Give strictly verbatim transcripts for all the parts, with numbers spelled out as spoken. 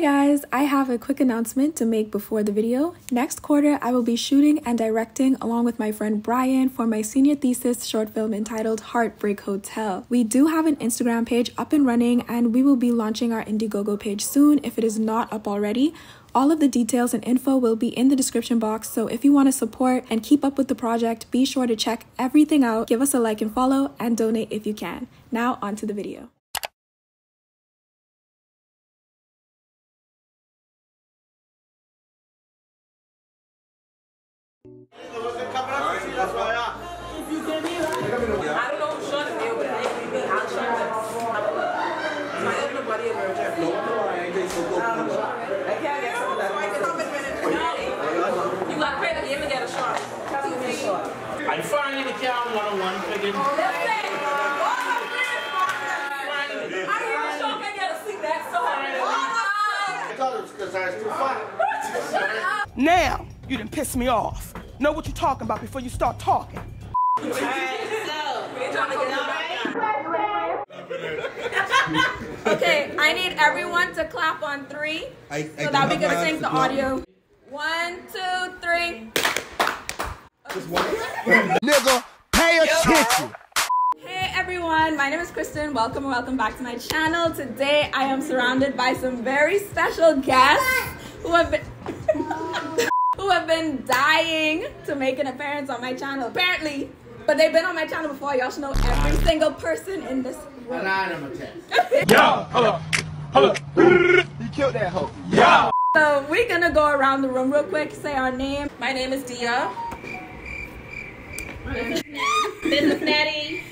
Hey guys, I have a quick announcement to make before the video. Next quarter, I will be shooting and directing along with my friend Brian for my senior thesis short film entitled Heartbreak Hotel. We do have an Instagram page up and running, and we will be launching our Indiegogo page soon if it is not up already. All of the details and info will be in the description box, so if you want to support and keep up with the project, be sure to check everything out, give us a like and follow, and donate if you can. Now, on to the video. I don't know who's trying to deal with it. I'm trying to. I'm not even a buddy of her. No, no, I ain't getting so close. I can't get some of that. You got credit. You even get a shot. I'm firing in the car one-on-one. Listen. I didn't even show up and get to see that song. I thought it was because I was too fun. Shut up. Now, you done pissed me off. Know what you're talking about before you start talking. Okay, I need everyone to clap on three, I, so I that we can sync the audio. One, two, three. Okay. Nigga, pay attention. Hey everyone, my name is Kristen. Welcome and welcome back to my channel. Today I am surrounded by some very special guests who have been who have been dying to make an appearance on my channel. Apparently. But they've been on my channel before. Y'all should know every single person in this room. Yo, hello, hello. You killed that hoe. Yo. So we're gonna go around the room real quick. Say our name. My name is Dia. This is Cincinnati.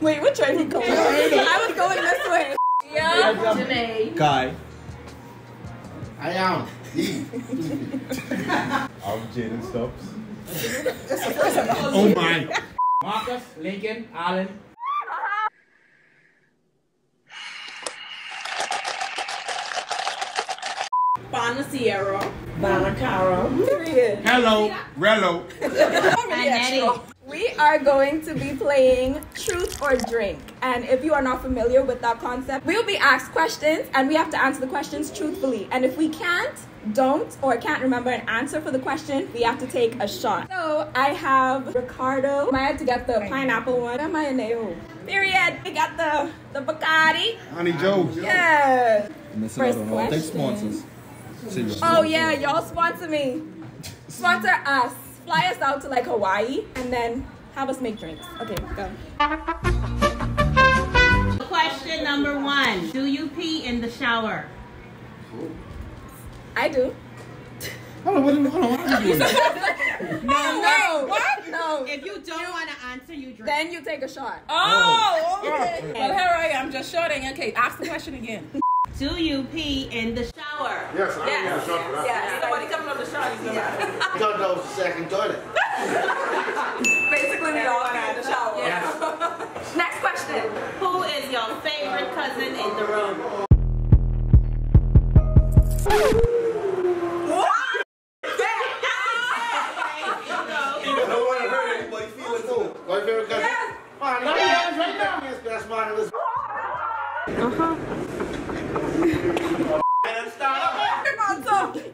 Wait, which way are you going? I was going this way. Dia. Janae. Kai. I am. I'm Jaden Stubbs. Oh my. Marcus, Lincoln, Allen. Bonaciero. Bonaciero. Hello, Rello. Hello. We are going to be playing Truth or Drink. And if you are not familiar with that concept, we'll be asked questions and we have to answer the questions truthfully. And if we can't, don't, or can't remember an answer for the question, we have to take a shot. So I have Ricardo. I had to get the pineapple one. Am I in A O? Period. We got the, the Bacardi. Honey Joe. Yeah. First question. They sponsors. Oh yeah, y'all sponsor me. Sponsor us. Fly us out to like Hawaii and then have us make drinks. Okay, go. Question number one. Do you pee in the shower? I do. Hold on, what do, hold on, what are you doing? No, no. What? No. If you don't want to answer, you drink. Then you take a shot. Oh, okay. Well, here I am, just shorting. Okay, ask the question again. Do you pee in the shower? Yes, I yes. do. Yes, yes. Somebody coming up the shower. I don't know the second toilet. Basically, we all are in the shower. Yes. Next question. Who is your favorite cousin in the room?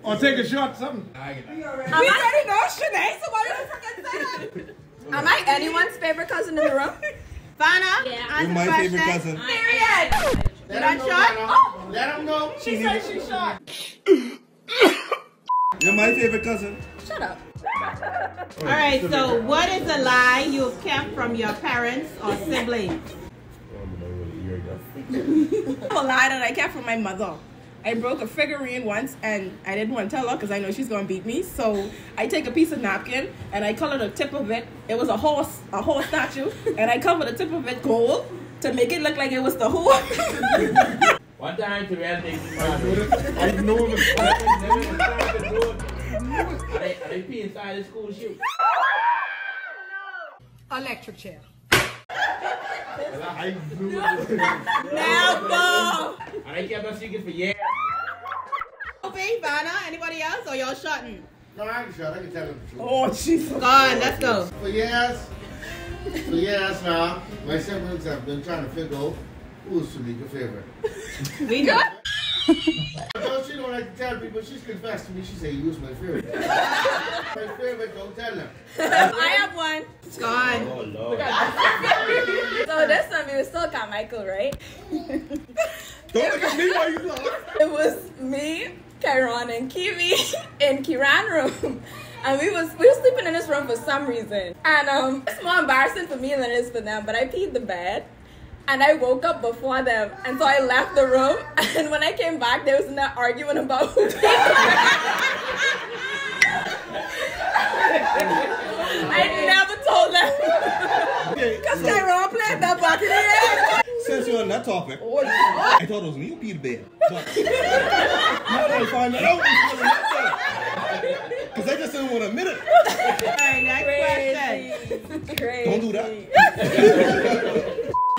Or take a shot, something. We already know Shanae, somebody freaking said it. Am I anyone's favorite cousin in the room? Fana? Yeah. You're my favorite cousin. Period. Did I shot? Let him know. She said she shot. You're my favorite cousin. Shut up. All right, so what is a lie you've kept from your parents or siblings? A lie that I kept from my mother. I broke a figurine once and I didn't want to tell her because I know she's going to beat me. So I take a piece of napkin and I color the tip of it. It was a horse, a horse statue. And I cover the tip of it gold to make it look like it was the who. One time to reality. I know him. I never inside the door. I, I pee inside the school shoe. No. Electric chair. I blew it. Now, bro. I kept on secret for years. Okay, Vanna, anybody else? Or y'all shotting? No, I ain't shot. I can tell them the truth. Oh, Jesus. God, let's go. For years, for years now, my siblings have been trying to figure out who's Sonica's favorite. We do. She don't like to tell me, but she's confessed to me. She said, "You was my favorite." My favorite, don't tell her. I have one. It's gone. Oh Lord. So this time it was still Carmichael, right? Don't look at me while you laugh. It was me, Kyron, and Kiwi in Kiran's room. And we was we were sleeping in this room for some reason. And um, it's more embarrassing for me than it is for them, but I peed the bed. And I woke up before them. And so I left the room. And when I came back, they was in there arguing about who peed. I never told them. Because okay, so Kyron played that back in the air. Since we're on that topic, I thought it was me who peed the bed. But now that I find that out, because I just didn't want to admit it. All right, next question. Crazy. Don't do that.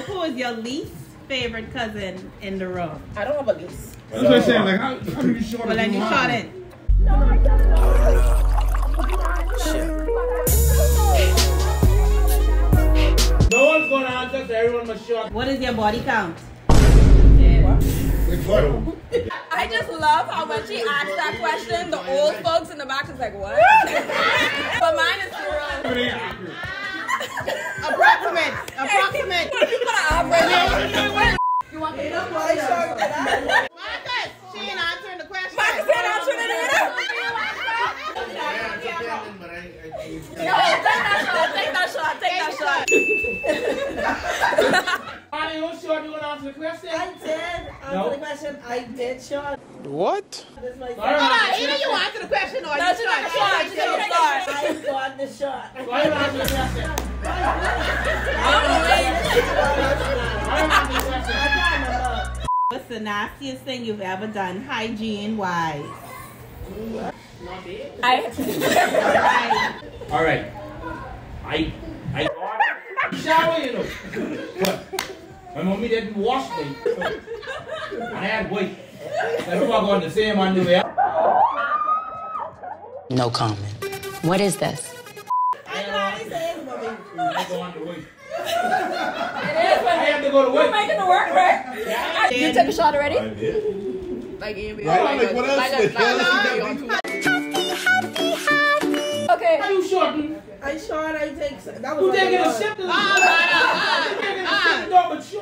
Who is your least favorite cousin in the room? I don't have a least. So, that's what I'm saying. Like, how, how are you short? Well, then you shot it. No, I don't know. No one's going to answer because everyone must shot. What is your body count? I just love how when she asked that question, the old folks in the back is like, what? But mine is zero. Approximate. Approximate. You want to put Marcus, she ain't answering the question. Marcus ain't answering it either. No, take that shot. Take that shot. Take that shot. Are you sure you want to answer the question? I did. Answer the question. I did, Sean. What? This is my question. Right, either you answer the question or no, you shot. I got the shot. I got the shot. I got What's the nastiest thing you've ever done, hygiene-wise? Not it. I. All right. I. I. Shower, you know. What? My mommy didn't wash me. And I had white. Everyone going to see him on the way out. No comment. What is this? I know saying, mommy. I go on the way. I have to go to work. You're making it work, right? Yeah. You took a shot already? I did. Like, Amy. Right, like, like, what else? Like, like, like, okay. How you shorting? I short, I take. That was. Who taking a shit? Ah, ah, ah, ah.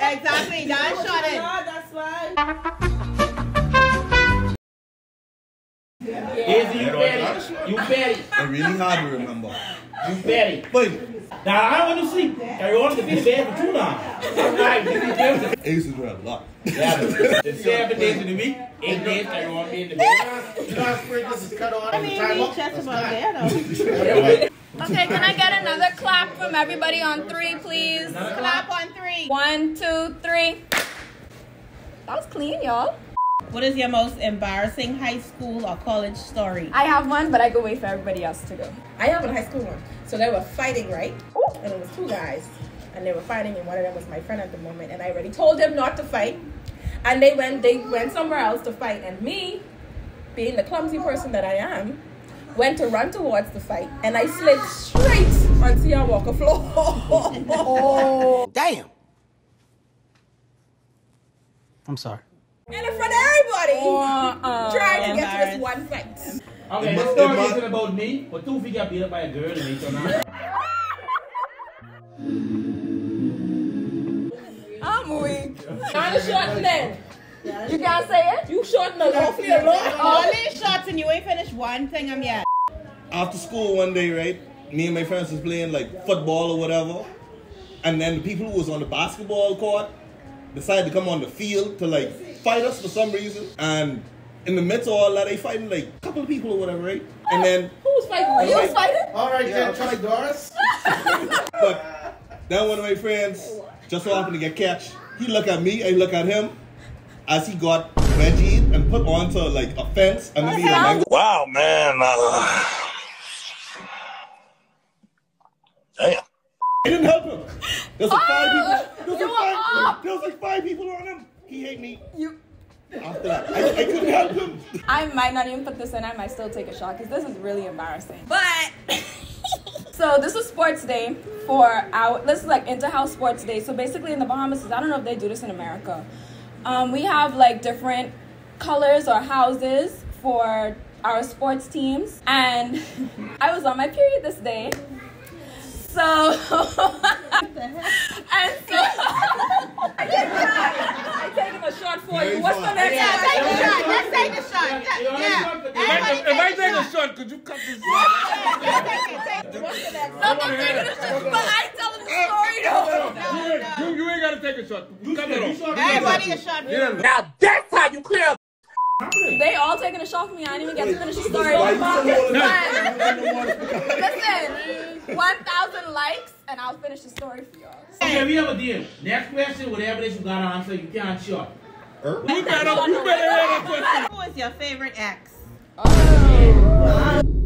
Exactly. That shot it. That's why. Yeah. Yeah. You petty. You petty. I really hard to remember. You petty. But now I want to sleep. I want to be in bed for too long. Ace is a lot. Yeah. The seven days in the week, eight days I want to be in the bed. You know how spring is cut on. I mean, we chat about that though. Okay, can I get another clap from everybody on three, please? Another clap on three. One, two, three. That was clean, y'all. What is your most embarrassing high school or college story? I have one, but I go wait for everybody else to go. I have a high school one. So they were fighting, right? Ooh. And it was two guys. And they were fighting, and one of them was my friend at the moment. And I already told them not to fight. And they went, they went somewhere else to fight. And me, being the clumsy person that I am, went to run towards the fight, and I slid straight on Sierra Walker floor. Oh. Damn. I'm sorry. And in front of everybody, oh, uh, trying to get to this one fight. Okay, the story isn't about me, but two feet got beat up by a girl and they turned out. I'm weak. I'm a short leg. Yeah, you can't say it? You shot me off me alone. All these shots and you ain't finished one thing I'm yet. After school one day, right, me and my friends was playing like football or whatever. And then the people who was on the basketball court decided to come on the field to like fight us for some reason. And in the midst of all that, they fighting like a couple of people or whatever, right? And then... Who was fighting? You was fighting? Alright, yeah, try Doris. But then one of my friends just so happened to get catch. He look at me, I look at him. As he got wedgied and put onto like a fence and then he had mango. Wow, man. Uh, damn. I didn't help him. There's like oh, five people. There's like, there like five people on him. He hate me. You. After that, I, I couldn't help him. I might not even put this in. I might still take a shot because this is really embarrassing. But. So this is sports day for our. This is like inter-house sports day. So basically in the Bahamas, I don't know if they do this in America. Um, we have like different colors or houses for our sports teams, and I was on my period this day. So, and so, I'm taking a shot for you. What's the next yeah, one? Take a shot. Let's take a shot. Yeah. If I take a shot, could you cut this one? What's the next one? I'm not taking a shot, but I tell them the story though. You, you ain't gotta take a shot. You cut it off. Everybody a shot. Now that's how you clear up. They all taking a shot for me. I didn't even get to finish the story. Listen, one thousand likes and I'll finish the story for y'all. Okay, we have a deal. Next question, whatever it is you gotta answer, you can't shot. You better, you better answer. Who is your favorite ex? Oh.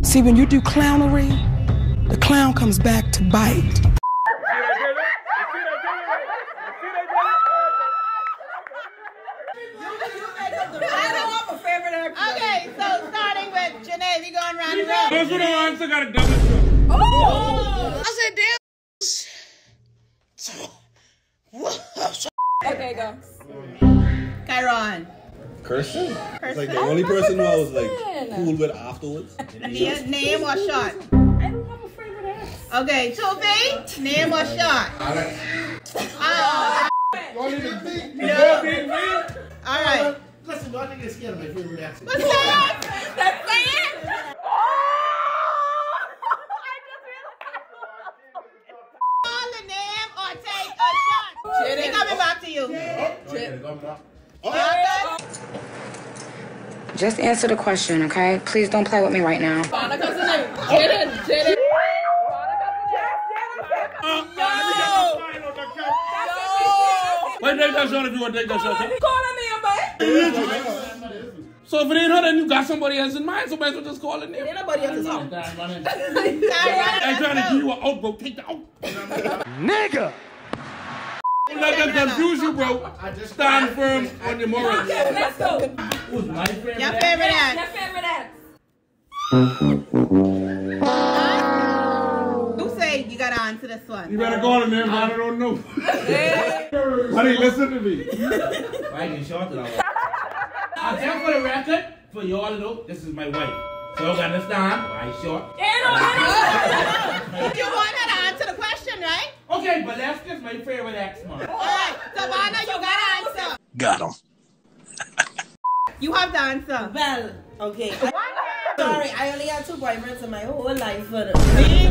See, when you do clownery, the clown comes back to bite. Okay, so starting with Janae, we going round and round. Those who don't answer got a double shot. Oh! I said, damn. Okay, go. Kyron. Kirsten? Kirsten? Like the only person who I was like cool with afterwards. Name or shot? I don't have a favorite ass. Okay, Toby, name or shot? Oh. No. All right. Listen, y'all niggas scared of my favorite ass. What's that? That's it! Oh! I just realized. Call the name or take a shot. They're coming back to you. Chit. Chit. Just answer the question, okay? Please don't play with me right now. Monica's name. Jaden. Jaden. Monica's name. No! Wait, take that shot if you want to take that shot. Call me. So if it ain't her, then you got somebody else in mind, so might as well just call it name. Ain't nobody else is out. I'm trying to give you an out, bro. Take the out. Nigga! Don't let them confuse you, bro. Stand firm on your morals. Let's go. Who's my favorite? Your favorite ass. Your favorite ass. You say you gotta answer this one. You better call him, man. I don't know. Honey, listen to me. I ain't shorted out. I'll tell for the record, for y'all to know, this is my wife. So you understand, I short. You want her to answer the question, right? Okay, but that's just my favorite ex, man. Alright, Savannah, you gotta answer. Got him. You have the answer. Well, okay. Sorry, I only had two boyfriends in my whole life for the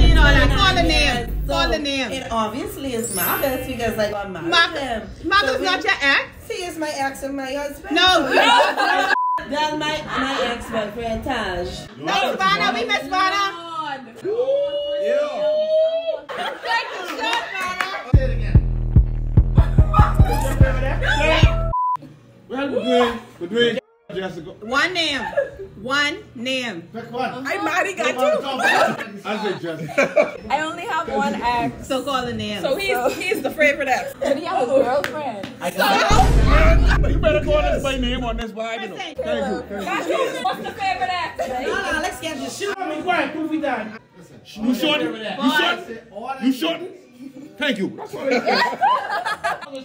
you know, like, call the name. So call the name. It obviously is Marcus because I got married. Marcus, Marcus so not your ex? He is my ex and my husband. No. That's my, my ex-boyfriend, Taj. No, Miss Vanna, we Miss Vanna. Take the shot, Vanna. Say it again. Well, we're we're doing Jessica. One name. One name. Pick one. I already got two. I said Jessica. I only have one ex. So call the name. So he's so. he's the favorite ex. Did he have a girlfriend? I got so. You better call this by name on this by I know. Thank you. Thank you. That's what's the favorite ex? No, no, let's get the shoot. I mean, quiet. Prove we done. You shorten? You shorten? You shorten? Thank you. That's what it is.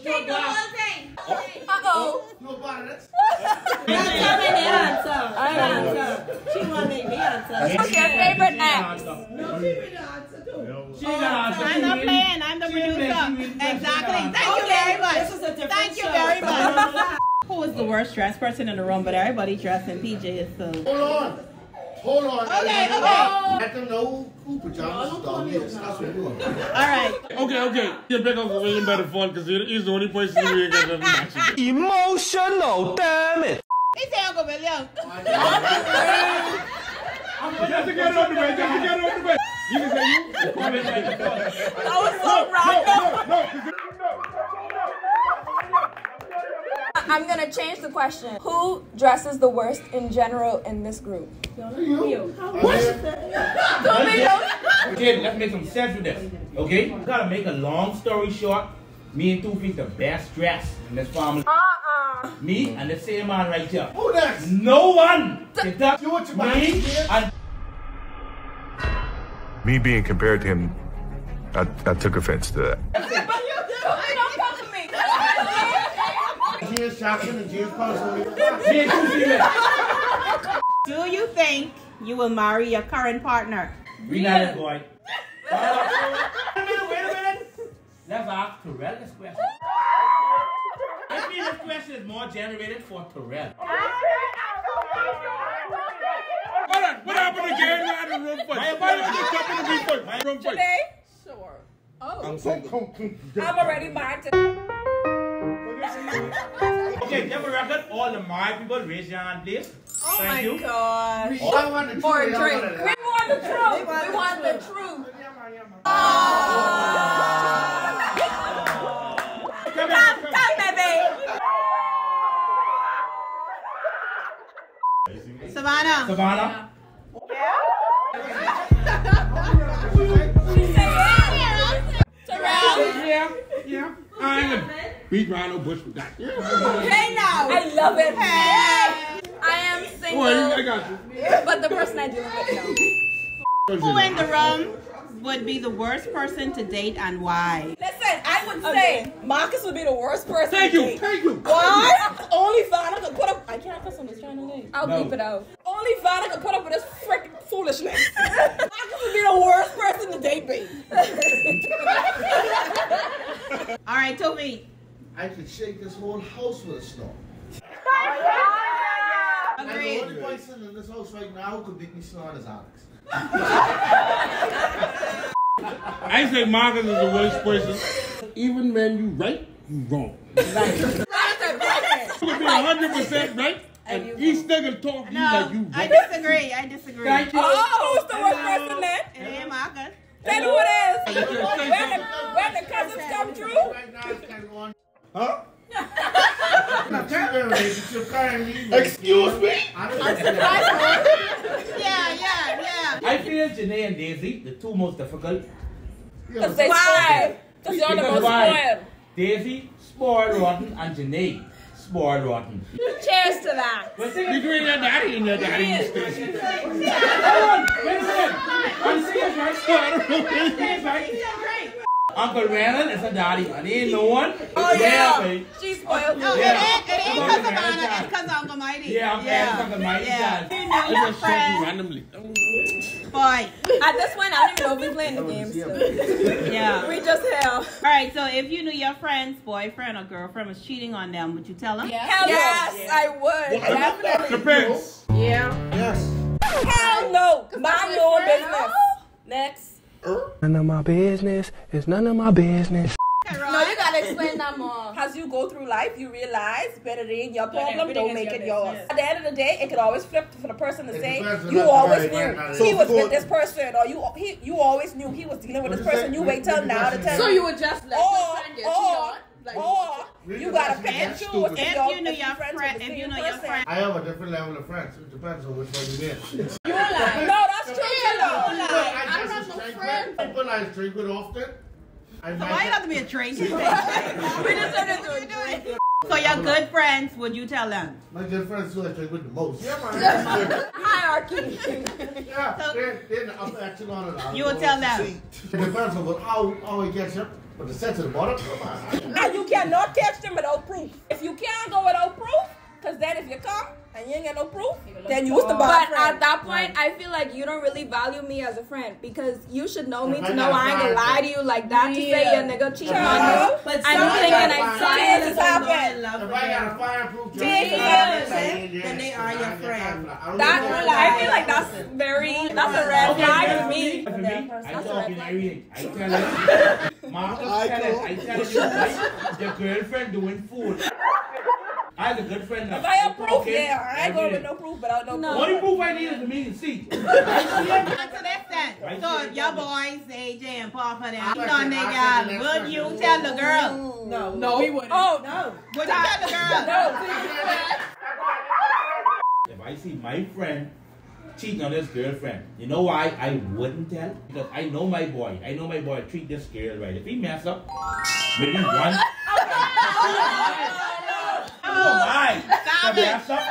Take the whole thing. Uh-oh. No bother. She want to make me answer. What's your favorite ex? No, she made the answer too. She answer. I'm not playing. I'm the producer. Exactly. Thank you very much. Thank you very much. Who is the worst dressed person in the room? But everybody dressed in P Js, so. Hold on. Hold on. Okay, okay. Let them know who pajamas dog is. That's what we're doing. All right. Okay, okay. Get back off the way by the phone because he's the only person who ain't got nothing to emotional, damn it. It's Uncle William. Just to get on the way, just to get on the way. You can say you. That was so random. I'm going to change the question. Who dresses the worst in general in this group? You. What? Okay, let's make some sense with this. Okay? We gotta make a long story short. Me and Toofy's the best dressed in this family. Uh-uh. Me and the same man right here. Who next? No one! Except you what you me and... Me being compared to him, I, I took offense to that. Don't come to me! Gia's shopping and Gia's posting me. Do you think you will marry your current partner? We not a boy. Uh, wait a minute, wait a minute. Let's ask Terrell this question. I mean, this question is more generated for Terrell. Hold on, what happened again? You're out of room first. Why don't you jump in the room first? My room first. Today? Sure. Oh. I'm single. I'm already married to. Okay, you have a record. All the married people, raise your hand, please. Oh Thank my you. Gosh. All I want the For truth. A drink. We want the truth. We want the truth. Oh. Come on, come baby. Savannah. Savannah. Yeah. Yeah. Yeah. I'm a big Ronald Bush with that. Okay now. I love it. Hey. I am single, oh, I got you. But the person I do with no. Who in the room would be the worst person to date and why? Listen, I would say okay. Marcus would be the worst person thank to you, date. Thank you, thank you. Why? Only Vanna could put up... I can't cuss on this channel name. I'll no. Bleep it out. Only Vanna could put up with this freaking foolishness. Marcus would be the worst person to date me. All right, Toby. I could shake this whole house with a storm. The only person in this house right now who could make me snort is Alex. I say Marcus is the worst person. Even when you right, you wrong. You could be one hundred percent right, and each nigga talk to you like you right. I disagree, I disagree. Thank you. Oh, who's the worst person then? It ain't Marcus. Tell who it is. When the cousins come true. Right now it's Taiwan. Huh? Excuse me? Yeah, yeah, yeah. I feel Janae and Daisy, the two most difficult. Because they spoiled. Because you're the most spoiled. Daisy, spoiled rotten, and Janae, spoiled rotten. Cheers to that. You're doing your daddy and your daddy mistake. Hold on, wait a second. I'm serious, right? I'm serious, right? Uncle Randall is a daddy, and he ain't no one. Oh, yeah. yeah. She's spoiled. No, yeah. It ain't because of Anna, it's because of Uncle Mighty. Yeah, Uncle yeah. Mighty yeah. does. I just shot you randomly. Boy. At this point, I don't even know if we're playing the game. So. Yeah. We just here. All right, so if you knew your friend's boyfriend or girlfriend was cheating on them, would you tell them? Yes, Hell yes, yes. I would. Well, definitely. Depends. Yeah. Yes. Hell no. Mind your business. Next. None of my business. It's none of my business. No, you gotta explain that more. As you go through life, you realize better than your problem, don't make it yours. At the end of the day, it could always flip for the person to say, you always knew he was with this person, or you he, you always knew he was dealing with this person. You wait till now to tell him. So you would just let this friend get cheated Like, or you gotta pick and choose. If you know your friend, if you know your friend, I have a different level of friends. It depends on which one you get. You lie. No, that's true. You lie. I don't have no friend. People I drink with often. So why you have to be a drinking thing? We just have to do it. So your good friends, would you tell them? My good friends who I drink with the most. Yeah, my hierarchy. Yeah, they're the upper echelon of the hierarchy. You would tell them. It depends on how how it gets up. But the sense of the bottom, come on. And you cannot catch them without proof. If you can't go without proof, because then if you come and you ain't got no proof, then you was the bottom. But at that point, I feel like you don't really value me as a friend because you should know me to know I ain't gonna lie to you like that to say your nigga cheating on you. But I'm thinking I just happen. If I got a fireproof jersey, then they are your friend. That I feel like that's very that's a red flag to me. That's a red flag. Marcus, I tell you, your girlfriend doing food. I have a good friend now. If I have proof okay. there, I ain't going with no proof, but I don't know. The only proof I need is the meeting seat. I see it. Right so, your down. Boys, A J and Papa, them, you know, they got, would you tell the girl? No. No, we wouldn't. Oh, no. Would you tell the girl? No. If I see my friend cheating on this girlfriend, you know why I wouldn't tell? Because I know my boy. I know my boy treat this girl right. If he mess up, maybe one. Stop it! Stop it! Stop it!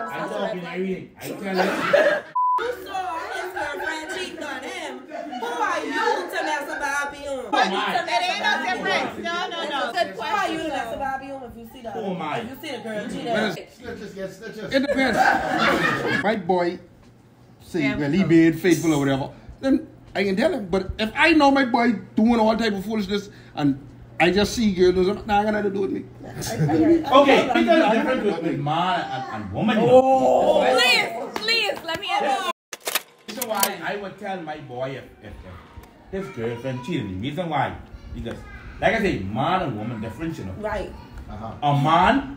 I'm talking everything. I tell you. You saw his girlfriend cheating on him. Who are you to mess about? you the next Bobby if you see the oh my. If you see the girl cheating. Let's just get let's just. It depends. My boy, say yeah, well he being faithful or whatever, then I can tell him. But if I know my boy doing all type of foolishness and I just see girls, not nah, gonna have to do with me. Okay, because the difference with, with man and, and woman. Oh, you know, please, please, let me have it. Reason why I would tell my boy if, if, if this girlfriend cheated. Reason why? Because, like I say, man and woman difference, you know. Right. Uh-huh. A man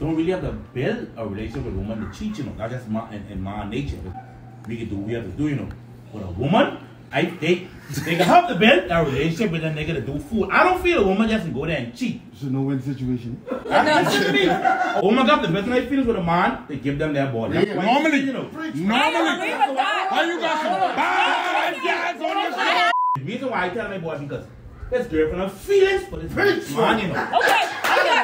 don't really have to build a relationship with a woman to cheat, you know. That's just man in, in man nature. We can do what we have to do, you know. With a woman, I think they can help to build a relationship with a nigga to do food. I don't feel a woman just can go there and cheat. It's a no-win situation. That's what me. A woman got the best night feelings with a man, they give them their body. Yeah, normally, you know. Normally, why you got some bad guys on your show? The reason why I tell my boy because this girlfriend has feelings for this rich man, you know. Okay, okay.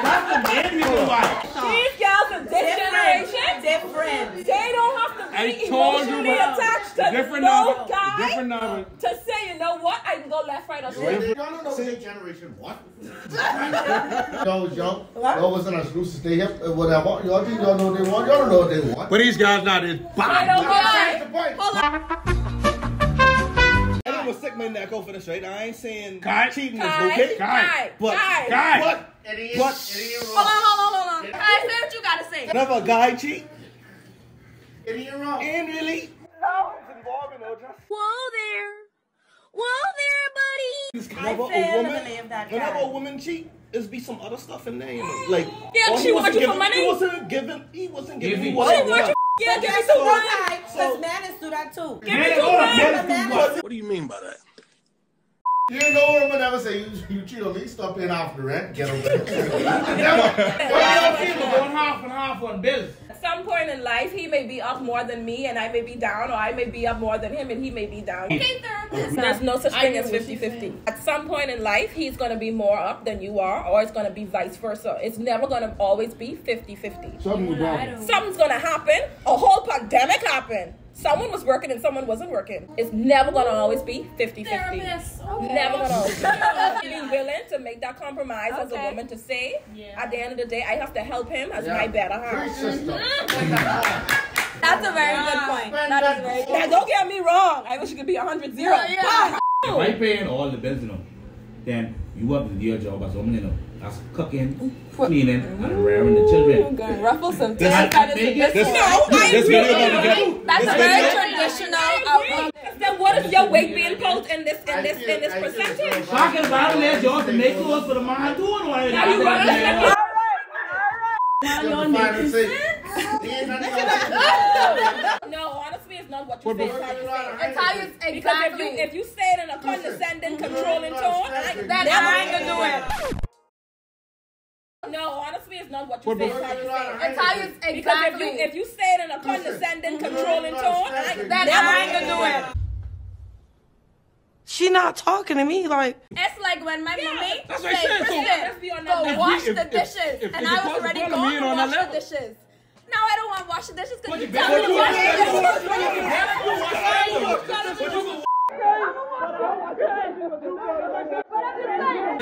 That's the main reason why. These girls are this generation. Different. They don't have to be emotionally attached to no guy. Different number. To say, you know what, I can go left, right, or straight. No, no, no. Same generation, what? Y'all was young. Y'all wasn't as loose as they have. Whatever. Y'all think y'all know what they want. Y'all don't know what they want. But these guys now, they're bad. I don't mind. Hold on. I was sick man that go for the straight. I ain't saying Kai. Cheating is okay. Kai. But, Kai. Kai. But, but, idiot. But, idiot. Hold on, hold on, hold on. I say what you gotta say. Never a guy cheat. Idiot wrong. And really? No. Whoa there, whoa there, buddy. Whenever I a woman, in that whenever guy. a woman cheat, it's be some other stuff in there, you know? Like yeah, she wants you for money. He wasn't giving. He wasn't giving. He wasn't giving. She wants you. Yeah, give me two guys. Cause men do that too. Give me two guys. What do you mean by that? You know what I'm gonna ever say? You, you cheat on me, stop paying half the rent, get away. Never. Why y'all people going half and half on bills? At some point in life, he may be up more than me, and I may be down, or I may be up more than him, and he may be down. Okay, therapist. There's no such thing as fifty fifty. At some point in life, he's gonna be more up than you are, or it's gonna be vice versa. It's never gonna always be fifty fifty. Something Something's gonna happen. A whole pandemic happened. Someone was working and someone wasn't working. It's never gonna always be fifty fifty. Okay. Never gonna always be. Be willing to make that compromise okay. as a woman to say, yeah. at the end of the day, I have to help him as yeah. my better half. That's a very yeah. good point. That is very good. Now, don't get me wrong. I wish it could be one hundred zero. Yeah, yeah. If I pay all the bills, you know, then you have to do your job as a woman, you know. That's cooking, cleaning, and rearing the children. Gonna ruffle some this, this, this, this, no, this video gonna get. That's a very traditional outlook. Then what is your weight being posed in this in this in this percentage? Fucking violate y'all to make laws for the man doing one of them. Alright, alright. No, honestly, it's not what you say. It's how you exactly. If you say it in a condescending, controlling tone, that I ain't gonna do it. No, honestly, it's not what you say. It's how you exactly. If you say it in a condescending, controlling tone, that I ain't gonna do it. She not talking to me like. It's like when my yeah, mommy that's say, Kristen, so, go wash the dishes, and I was already going to wash the dishes. No, I don't want to wash the dishes because you tell me to wash the dishes. Exactly.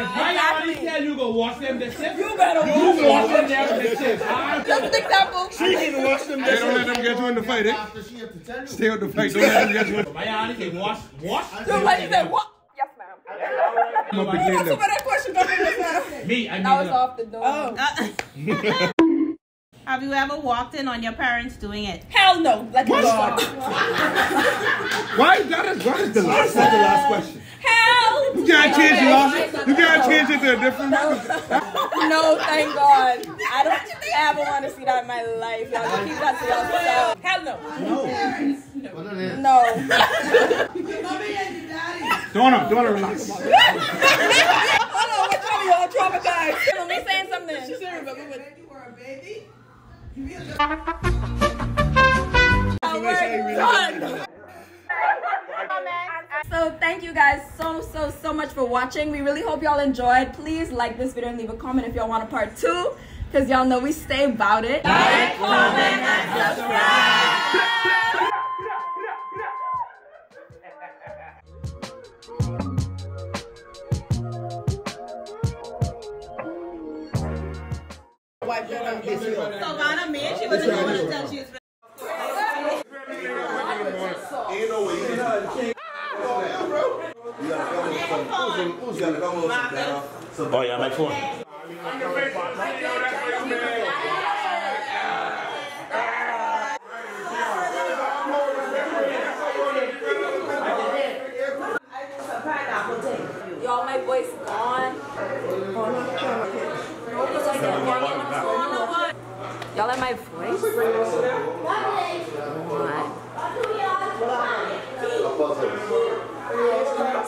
If I tell you go wash them dishes, you better you wash them dishes. Just an example. She can wash them dishes. Don't let them get you in the fight, eh? Stay on the fight. Don't let them get you in the fight. My auntie said wash, wash. Nobody said what? Yes, ma'am. That's a better question. Me, I mean. That was off the door. Oh. Have you ever walked in on your parents doing it? Hell no. Like what? Why? That is what is the last? That's the last question. Hell! You can't change okay, it. Right, you can't change it to a different one. No, thank God. I don't ever want to see that in my life. Y'all keep that to yourself. Hell no. No. What it is? No. Donna, Donna, relax. Hold on, which one of y'all traumatized? Let me say something. She said, "Remember when you were a baby?" Oh, we're done. So thank you guys so so so much for watching. We really hope y'all enjoyed. Please like this video and leave a comment if y'all want a part two, because y'all know we stay about it. Like, comment, and subscribe. wife that I'm this year. So Vanna made she wasn't going to tell she was ready. Oh yeah, my phone. Y'all, my voice gone. Y'all like my voice? What?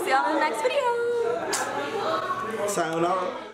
See y'all in the next video. Sign out.